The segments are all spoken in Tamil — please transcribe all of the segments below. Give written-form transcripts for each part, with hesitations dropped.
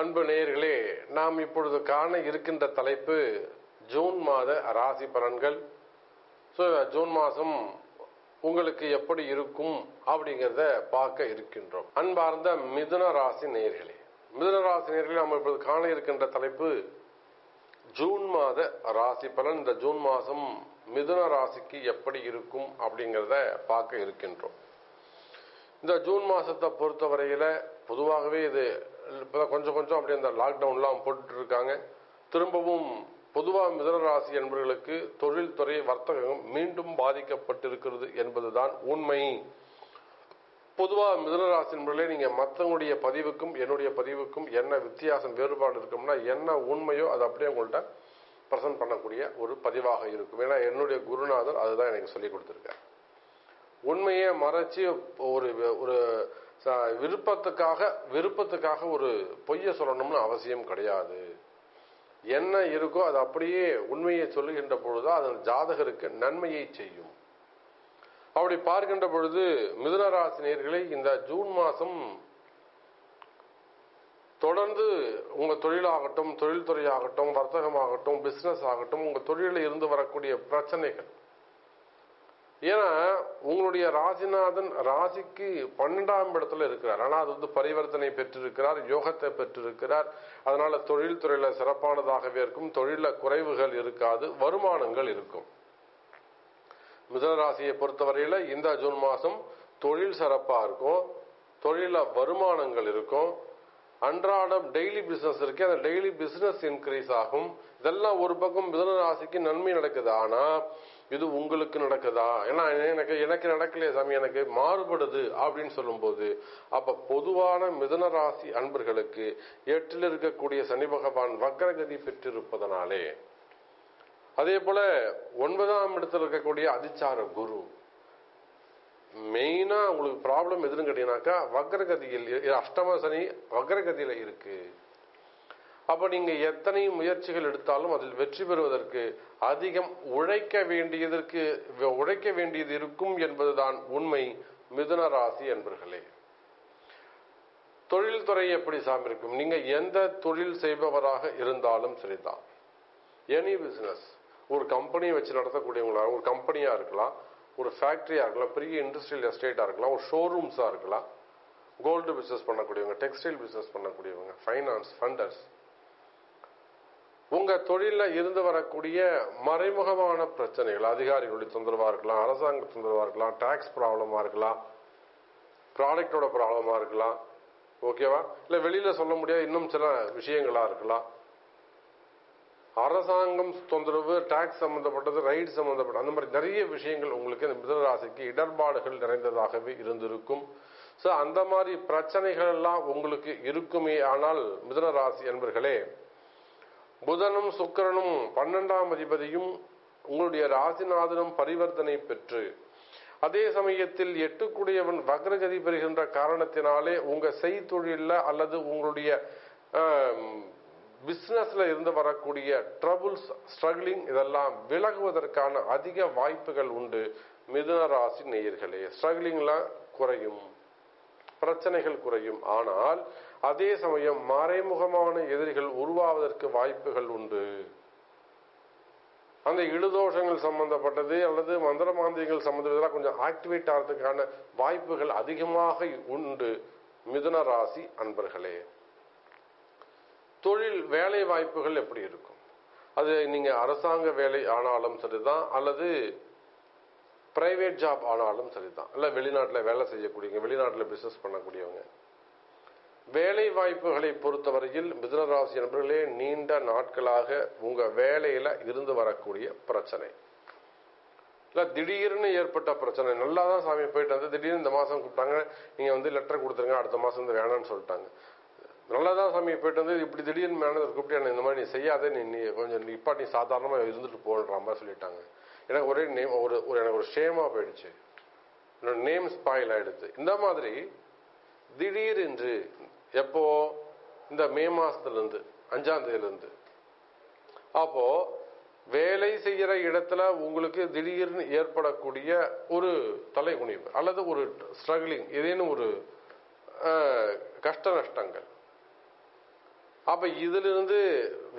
அன்பு நேயர்களே, நாம் இப்பொழுது காண இருக்கின்ற தலைப்பு ஜூன் மாத ராசி பலன்கள். ஸோ ஜூன் மாதம் உங்களுக்கு எப்படி இருக்கும் அப்படிங்கிறத பார்க்க இருக்கின்றோம். அன்பார்ந்த மிதுன ராசி நேயர்களே, மிதுன ராசி நேயர்களே, நாம் இப்பொழுது காண இருக்கின்ற தலைப்பு ஜூன் மாத ராசி பலன். இந்த ஜூன் மாதம் மிதுன ராசிக்கு எப்படி இருக்கும் அப்படிங்கிறத பார்க்க இருக்கின்றோம். இந்த ஜூன் மாதத்தை பொறுத்தவரையில் பொதுவாகவே இது இப்போ கொஞ்சம் கொஞ்சம் அப்படி அந்த லாக்டவுன்லாம் போட்டுருக்காங்க. திரும்பவும் பொதுவாக மிதுன ராசி என்பவர்களுக்கு தொழில்துறை வர்த்தகம் மீண்டும் பாதிக்கப்பட்டிருக்கிறது என்பதுதான் உண்மை. பொதுவாக மிதுன ராசி என்பவர்களே, நீங்கள் மற்றவங்களுடைய பதிவுக்கும் என்னுடைய பதிவுக்கும் என்ன வித்தியாசம் வேறுபாடு இருக்கும்னா, என்ன உண்மையோ அது அப்படியே உங்கள்கிட்ட ப்ரெசன்ட் பண்ணக்கூடிய ஒரு பதிவாக இருக்கும். ஏன்னா என்னுடைய குருநாதர் அதுதான் எனக்கு சொல்லிக் கொடுத்துருக்காரு. உண்மையை மறைச்சி ஒரு ஒரு விருப்பத்துக்காக ஒரு பொய்யை சொல்லணும்னு அவசியம் கிடையாது. என்ன இருக்கோ அது அப்படியே உண்மையை சொல்லுகின்ற பொழுதுதான் அது ஜாதகருக்கு நன்மையை செய்யும். அப்படி பார்க்கின்ற பொழுது மிதுன ராசி நேயர்களே, இந்த ஜூன் மாதம் தொடர்ந்து உங்கள் தொழிலாகட்டும், தொழில்துறையாகட்டும், வர்த்தகமாகட்டும், பிஸ்னஸ் ஆகட்டும், உங்கள் தொழிலில் இருந்து வரக்கூடிய பிரச்சனைகள், ஏன்னா உங்களுடைய ராசிநாதன் ராசிக்கு 12ஆம் இடத்துல இருக்கிறார். ஆனால் அது வந்து பரிவர்த்தனை பெற்றிருக்கிறார், யோகத்தை பெற்றிருக்கிறார். அதனால தொழில் துறையில சிறப்பானதாகவே இருக்கும், தொழில குறைவுகள் இருக்காது, வருமானங்கள் இருக்கும். மிதுன ராசியை பொறுத்தவரையில இந்த ஜூன் மாசம் தொழில் சிறப்பா இருக்கும், தொழில வருமானங்கள் இருக்கும், அன்றாடம் டெய்லி பிசினஸ் இருக்கு, அந்த டெய்லி பிசினஸ் இன்க்ரீஸ் ஆகும். இதெல்லாம் ஒரு பக்கம் மிதுன ராசிக்கு நன்மை நடக்குது. ஆனா இது உங்களுக்கு நடக்குதா? ஏன்னா எனக்கு நடக்கலையே சாமி, எனக்கு மாறுபடுது அப்படின்னு சொல்லும்போது, அப்போ பொதுவான மிதுன ராசி அன்பர்களுக்கு 8ல் இருக்கக்கூடிய சனி பகவான் வக்ரகதி பெற்றிருப்பதனாலே, அதே போல 9ஆம் இடத்தில் இருக்கக்கூடிய அதிச்சார குரு, மெயினா உங்களுக்கு ப்ராப்ளம் எதுன்னு கேட்டீங்கன்னாக்கா வக்ரகதியில் அஷ்டம சனி வக்ரகதியில இருக்கு. அப்போ நீங்கள் எத்தனை முயற்சிகள் எடுத்தாலும் அதில் வெற்றி பெறுவதற்கு அதிகம் உழைக்க வேண்டியது இருக்கும் என்பதுதான் உண்மை. மிதுன ராசி என்பர்களே, தொழில்துறை எப்படி சாமி இருக்கும்? நீங்கள் எந்த தொழில் செய்பவராக இருந்தாலும் சரிதான், எனி பிஸ்னஸ், ஒரு கம்பெனி வச்சு நடத்தக்கூடியவங்களாக, ஒரு கம்பெனியாக இருக்கலாம், ஒரு ஃபேக்ட்ரியாக இருக்கலாம், பெரிய இண்டஸ்ட்ரியல் எஸ்டேட்டாக இருக்கலாம், ஒரு ஷோரூம்ஸாக இருக்கலாம், கோல்டு பிஸ்னஸ் பண்ணக்கூடியவங்க, டெக்ஸ்டைல் பிஸ்னஸ் பண்ணக்கூடியவங்க, ஃபைனான்ஸ், ஃபண்டர்ஸ், உங்கள் தொழிலில் இருந்து வரக்கூடிய மறைமுகமான பிரச்சனைகள், அதிகாரிகளுடைய தொந்தரவாக இருக்கலாம், அரசாங்க தொந்தரவாக இருக்கலாம், டேக்ஸ் ப்ராப்ளமாக இருக்கலாம், ப்ராடக்டோட ப்ராப்ளமாக இருக்கலாம், ஓகேவா, இல்லை வெளியில் சொல்ல முடியாத இன்னும் சில விஷயங்களாக இருக்கலாம். அரசாங்கம் தொந்தரவு, டேக்ஸ் சம்மந்தப்பட்டது, ரைட் சம்மந்தப்பட்டது, அந்த மாதிரி நிறைய விஷயங்கள் உங்களுக்கு இந்த மிதுன ராசிக்கு இடர்பாடுகள் நிறைந்ததாகவே இருந்திருக்கும். ஸோ அந்த மாதிரி பிரச்சனைகள் எல்லாம் உங்களுக்கு இருக்குமே. ஆனால் மிதுன ராசி என்பர்களே, புதனும் சுக்கிரனும் 12ஆம் அதிபதியும் உங்களுடைய ராசிநாதனும் பரிவர்த்தனை பெற்று அதே சமயத்தில் 8க்குடையவன் வக்ரகதி பெறுகின்ற காரணத்தினாலே உங்க செய்தொழில அல்லது உங்களுடைய பிஸ்னஸ்ல இருந்து வரக்கூடிய ட்ரபுள்ஸ், ஸ்ட்ரகிளிங், இதெல்லாம் விலகுவதற்கான அதிக வாய்ப்புகள் உண்டு. மிதுன ராசி நேயர்களே, ஸ்ட்ரகிளிங்லாம் குறையும், பிரச்சனைகள் குறையும். ஆனால் அதே சமயம் மறைமுகமான எதிரிகள் உருவாவதற்கு வாய்ப்புகள் உண்டு. அந்த இழுதோஷங்கள் சம்பந்தப்பட்டது அல்லது மந்திர மாந்திரிகள் சம்பந்தப்பட்டதெல்லாம் கொஞ்சம் ஆக்டிவேட் ஆகிறதுக்கான வாய்ப்புகள் அதிகமாக உண்டு. மிதுன ராசி அன்பர்களே, தொழில் வேலை வாய்ப்புகள் எப்படி இருக்கும்? அது நீங்கள் அரசாங்க வேலை ஆனாலும் சரிதான், அல்லது பிரைவேட் ஜாப் ஆனாலும் சரிதான், இல்லை வெளிநாட்டில் வேலை செய்யக்கூடியவங்க, வெளிநாட்டில் பிஸ்னஸ் பண்ணக்கூடியவங்க, வேலை வாய்ப்புகளை பொறுத்தவரையில் மிதுன ராசி நண்பர்களே, நீண்ட நாட்களாக உங்கள் வேலையில் இருந்து வரக்கூடிய பிரச்சனை, இல்லை திடீர்னு ஏற்பட்ட பிரச்சனை. நல்லா தான் சாமி போயிட்டு வந்து திடீர்னு இந்த மாதம் கூப்பிட்டாங்க, நீங்கள் வந்து லெட்டர் கொடுத்துருங்க, அடுத்த மாதம் வந்து வேணான்னு சொல்லிட்டாங்க. நல்லா தான் சாமி போயிட்டு வந்து இப்படி திடீர்னு மேனேஜர் கூப்பிட்டு எனக்கு இந்த மாதிரி நீ செய்யாதே, நீ கொஞ்சம் இப்போ நீ சாதாரணமாக இருந்துட்டு போன்ற மாதிரி சொல்லிட்டாங்க. எனக்கு ஒரே நேம் எனக்கு ஒரு ஷேமாக போயிடுச்சு, என்னோட நேம் ஸ்பாயில் ஆகிடுது. இந்த மாதிரி திடீர் என்று எப்போ இந்த மே மாதத்துலேருந்து 5ஆம் தேதியிலேருந்து அப்போது வேலை செய்கிற இடத்துல உங்களுக்கு திடீர்னு ஏற்படக்கூடிய ஒரு தலைகுனிவு அல்லது ஒரு ஸ்ட்ரகிளிங், ஏதேனும் ஒரு கஷ்ட நஷ்டங்கள், அப்ப இதுல இருந்து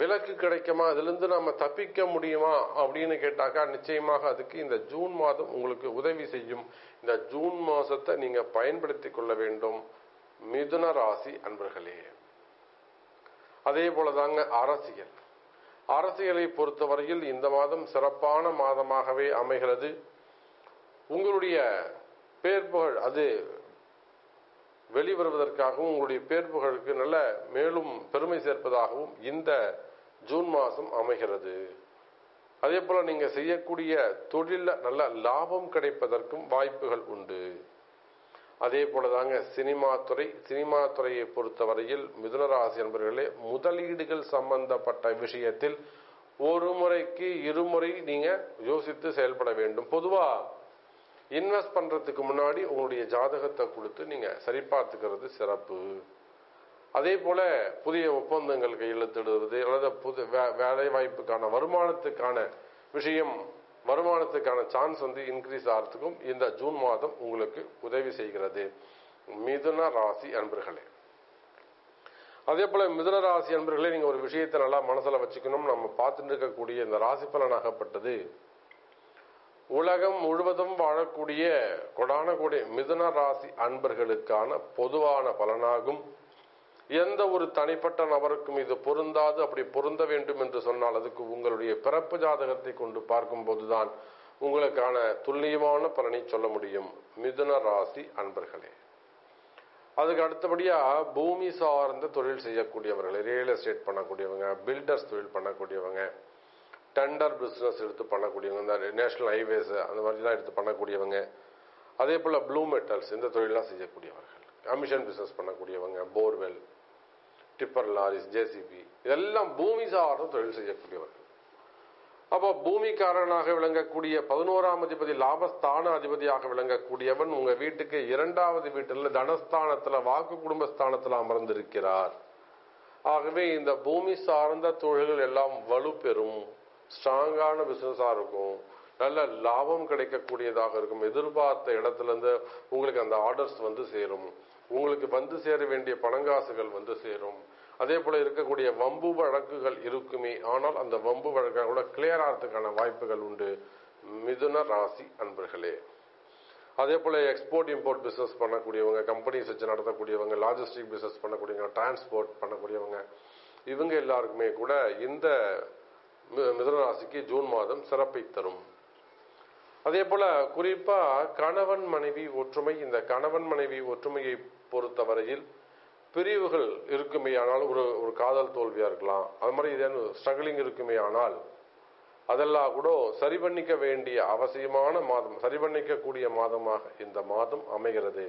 விலக்கு கிடைக்குமா, இதுல இருந்து நாம தப்பிக்க முடியுமா அப்படின்னு கேட்டாக்கா நிச்சயமாக அதுக்கு இந்த ஜூன் மாதம் உங்களுக்கு உதவி செய்யும். இந்த ஜூன் மாசத்தை நீங்க பயன்படுத்தி கொள்ள வேண்டும் மிதுன ராசி அன்பர்களே. அதே போலதாங்க அரசியல், அரசியலை பொறுத்தவரையில் இந்த மாதம் சிறப்பான மாதமாகவே அமைகிறது. உங்களுடைய பேர் புகழ் அது வெளிவருவதற்காகவும் உங்களுடைய பேர் புகழுக்கு நல்ல மேலும் பெருமை சேர்ப்பதாகவும் இந்த ஜூன் மாதம் அமைகிறது. அதே போல நீங்க செய்யக்கூடிய தொழில நல்ல லாபம் கிடைப்பதற்கும் வாய்ப்புகள் உண்டு. அதே போலதாங்க சினிமாத்துறை, சினிமாத்துறையை பொறுத்தவரையில் மிதுனராசி என்பவர்களே முதலீடுகள் சம்பந்தப்பட்ட விஷயத்தில் ஒரு முறைக்கு இருமுறை நீங்க யோசித்து செயல்பட வேண்டும். பொதுவா இன்வெஸ்ட் பண்றதுக்கு முன்னாடி உங்களுடைய ஜாதகத்தை கொடுத்து நீங்க சரி பார்த்துக்கிறது சிறப்பு. அதே போல புதிய ஒப்பந்தங்கள் கையெழுத்திடுவது அல்லது புது வேலை வாய்ப்புக்கான வருமானத்துக்கான சான்ஸ் வந்து இன்க்ரீஸ் ஆகிறதுக்கும் இந்த ஜூன் மாதம் உங்களுக்கு உதவி செய்கிறது மிதுன ராசி அன்பர்களே. அதே போல மிதுன ராசி அன்பர்களே, நீங்க ஒரு விஷயத்தை நல்லா மனசுல வச்சுக்கணும். நம்ம பார்த்துட்டு இருக்கக்கூடிய இந்த ராசி பலனாகப்பட்டது உலகம் முழுவதும் வாழக்கூடிய கொடான கூடிய மிதுன ராசி அன்பர்களுக்கான பொதுவான பலனாகும். எந்த ஒரு தனிப்பட்ட நபருக்கும் இது பொருந்தாது. அப்படி பொருந்த வேண்டும் என்று சொன்னால் அதுக்கு உங்களுடைய பிறப்பு ஜாதகத்தை கொண்டு பார்க்கும்போதுதான் உங்களுக்கான துல்லியமான பலனை சொல்ல முடியும் மிதுன ராசி அன்பர்களே. அதுக்கு அடுத்தபடியா பூமி சார்ந்த தொழில் செய்யக்கூடியவர்கள், ரியல் எஸ்டேட் பண்ணக்கூடியவங்க, பில்டர்ஸ் தொழில் பண்ணக்கூடியவங்க, டெண்டர் பிஸ்னஸ் எடுத்து பண்ணக்கூடியவங்க, இந்த நேஷனல் ஹைவேஸ் அந்த மாதிரிலாம் எடுத்து பண்ணக்கூடியவங்க, அதே போல் ப்ளூ மெட்டல்ஸ் இந்த தொழிலெலாம் செய்யக்கூடியவர்கள், கமிஷன் பிஸ்னஸ் பண்ணக்கூடியவங்க, போர்வெல், டிப்பர் லாரிஸ், ஜேசிபி இதெல்லாம் பூமி சார்ந்த தொழில் செய்யக்கூடியவர்கள். அப்போ பூமிக்காரனாக விளங்கக்கூடிய 11ஆம் அதிபதி லாபஸ்தான அதிபதியாக விளங்கக்கூடியவன் உங்கள் வீட்டுக்கு 2வது வீட்டில் தனஸ்தானத்தில் வாக்கு குடும்பஸ்தானத்தில் அமர்ந்திருக்கிறார். ஆகவே இந்த பூமி சார்ந்த தொழில்கள் எல்லாம் வலுப்பெறும், ஸ்ட்ராங்கான பிசினஸா இருக்கும், நல்ல லாபம் கிடைக்கக்கூடியதாக இருக்கும். எதிர்பார்த்த இடத்துல இருந்து உங்களுக்கு அந்த ஆர்டர்ஸ் வந்து சேரும், உங்களுக்கு வந்து சேர வேண்டிய பணங்காசுகள் வந்து சேரும். அதே போல இருக்கக்கூடிய வம்பு வழக்குகள் இருக்குமே, ஆனால் அந்த வம்பு வழக்கு கூட கிளியர் ஆகிறதுக்கான வாய்ப்புகள் உண்டு மிதுன ராசி அன்பர்களே. அதே போல எக்ஸ்போர்ட் இம்போர்ட் பிசினஸ் பண்ணக்கூடியவங்க, கம்பெனிஸ் வச்சு நடத்தக்கூடியவங்க, லாஜிஸ்டிக் பிசினஸ் பண்ணக்கூடியவங்க, டிரான்ஸ்போர்ட் பண்ணக்கூடியவங்க இவங்க எல்லாருக்குமே கூட இந்த மிதுனராசிக்கு ஜூன் மாதம் சிறப்பை தரும். அதே போல குறிப்பா கணவன் மனைவி ஒற்றுமை, இந்த கணவன் மனைவி ஒற்றுமையை பொறுத்தவரையில் பிரிவுகள் இருக்குமே, ஆனால் ஒரு காதல் தோல்வியா இருக்கலாம், அது மாதிரி ஏதாவது ஸ்ட்ரகிளிங் இருக்குமே, ஆனால் அதெல்லாம் கூட சரி பண்ணிக்க வேண்டிய அவசியமான மாதம், சரி பண்ணிக்கக்கூடிய மாதமாக இந்த மாதம் அமைகிறது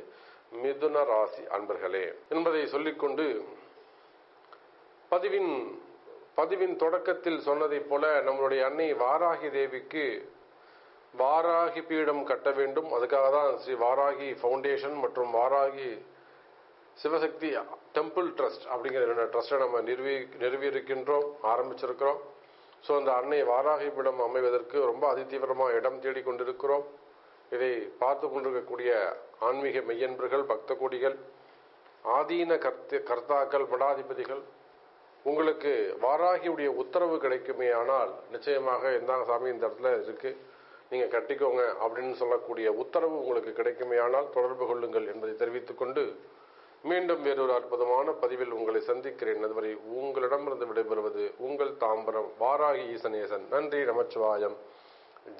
மிதுன ராசி அன்பர்களே என்பதை சொல்லிக்கொண்டு பதிவின் தொடக்கத்தில் சொன்னதை போல நம்மளுடைய அன்னை வாராகி தேவிக்கு வாராகி பீடம் கட்ட வேண்டும். அதுக்காக தான் ஸ்ரீ வாராகி ஃபவுண்டேஷன் மற்றும் வாராகி சிவசக்தி டெம்பிள் ட்ரஸ்ட் அப்படிங்கிற ட்ரஸ்ட்டை நம்ம நிறுவியிருக்கின்றோம், ஆரம்பிச்சிருக்கிறோம். ஸோ அந்த அன்னை வாராகி பீடம் அமைவதற்கு ரொம்ப அதிதீவிரமாக இடம் தேடி கொண்டிருக்கிறோம். இதை பார்த்து கொண்டிருக்கக்கூடிய ஆன்மீக மெய்யன்பர்கள், பக்த கோடிகள், ஆதீன கர்த்தாக்கள், மடாதிபதிகள், உங்களுக்கு வாராகியுடைய உத்தரவு கிடைக்குமே, ஆனால் நிச்சயமாக இந்தாங்க சாமி இந்த இடத்துல இருக்கு நீங்க கட்டிக்கோங்க அப்படின்னு சொல்லக்கூடிய உத்தரவு உங்களுக்கு கிடைக்குமே, ஆனால் தொடர்பு கொள்ளுங்கள் என்பதை தெரிவித்துக் கொண்டு மீண்டும் வேறொரு அற்புதமான பதிவில் உங்களை சந்திக்கிறேன். அதுவரை உங்களிடமிருந்து விடைபெறுவது உங்கள் தாம்பரம் வாராகி ஈசனேசன். நன்றி. நமச்சிவாயம்.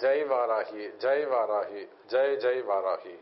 ஜெய் வாராகி, ஜெய் வாராகி, ஜெய் ஜெய் வாராகி.